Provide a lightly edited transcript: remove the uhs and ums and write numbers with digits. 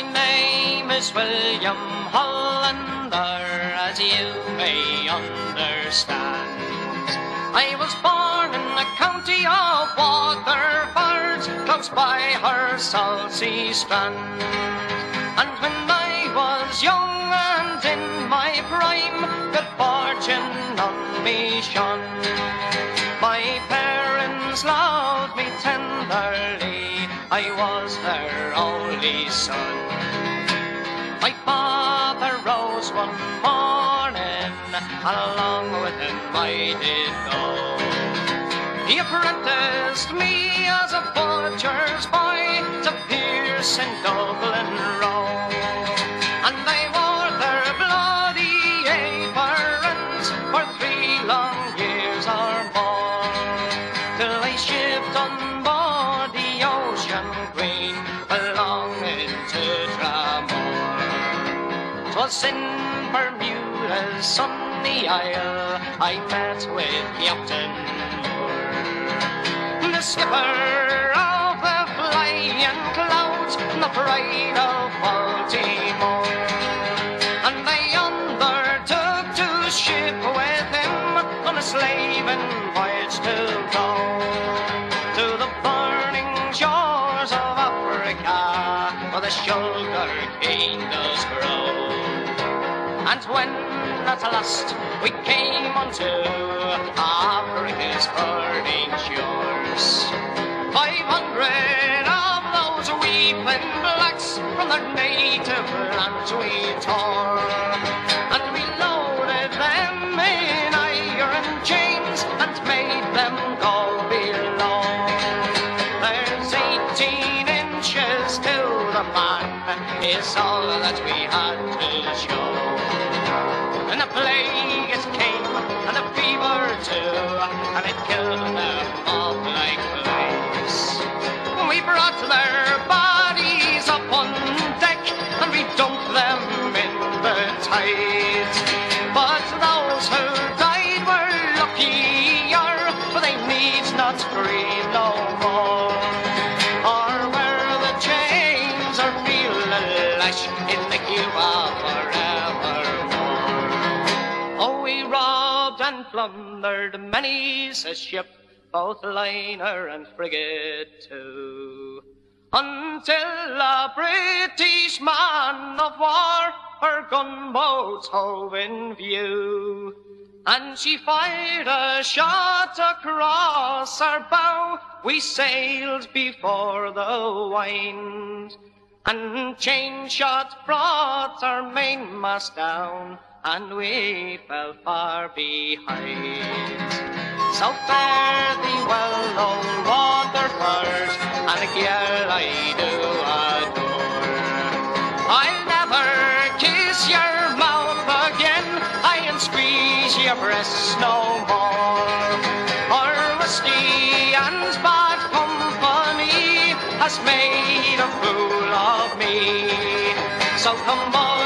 My name is William Hollander, as you may understand. I was born in the county of Waterford, close by her salty strand. And when I was young and in my prime, good fortune on me shone. My parents loved me tenderly, I was their only son. My father rose one morning, along with him I did go. He apprenticed me as a butcher's boy to Pierce and Dublin row, and they wore their bloody aprons for 3 long years or more, till I shipped on board the Ocean Queen along into Tramore. 'Twas in Bermuda's sunny isle I met with Captain Moore, the skipper of the Flying Cloud, the pride of Baltimore. And I undertook to ship with him on a slaving voyage to go, to the burning shores of Africa, where the sugar cane does grow. And when at last we came onto Africa's burning shores, 500 of those weeping blacks from their native land we tore, and we loaded them in iron chains and made them go below. There's 18 inches till the man is all that we had to show. And the plague it came, and the fever too, and it killed them all like flies. We brought their bodies up on deck, and we dumped them in the tide. But those who died were luckier, for they need not grieve no more. Or where the chains are real lash in the Cuba forever. We robbed and plundered many's a ship, both liner and frigate too, until a British man of war her gunboats hove in view, and she fired a shot across our bow. We sailed before the wind, and chain shot brought our mainmast down, and we fell far behind. So fare thee well, O Waterford, and a girl I do adore. I'll never kiss your mouth again, I'll squeeze your breasts no more. Or whiskey and bad company has made a fool of me. So come on.